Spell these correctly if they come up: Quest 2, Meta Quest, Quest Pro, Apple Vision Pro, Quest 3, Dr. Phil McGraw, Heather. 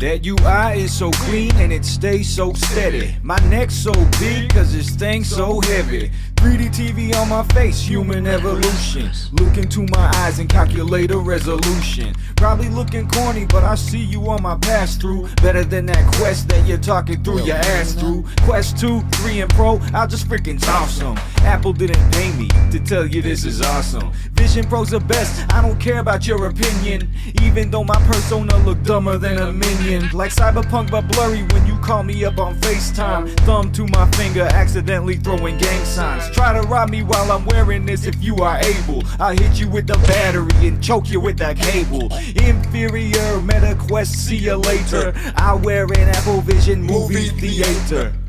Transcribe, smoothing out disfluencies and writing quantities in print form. Their UI is so clean and it stays so steady. My neck's so big cause this thing's so heavy. 3D TV on my face, human evolution. Look into my eyes and calculate a resolution. Probably looking corny, but I see you on my pass-through. Better than that Quest that you're talking through your ass through. Quest 2, 3, and Pro, I just freaking awesome. Apple didn't pay me to tell you this is awesome. Vision Pro's the best, I don't care about your opinion. Even though my persona look dumber than a minion. Like Cyberpunk but blurry when you call me up on FaceTime. Thumb to my finger, accidentally throwing gang signs. Try to rob me while I'm wearing this if you are able. I'll hit you with the battery and choke you with that cable. Inferior Meta Quest, see you later. I wear an Apple Vision movie theater.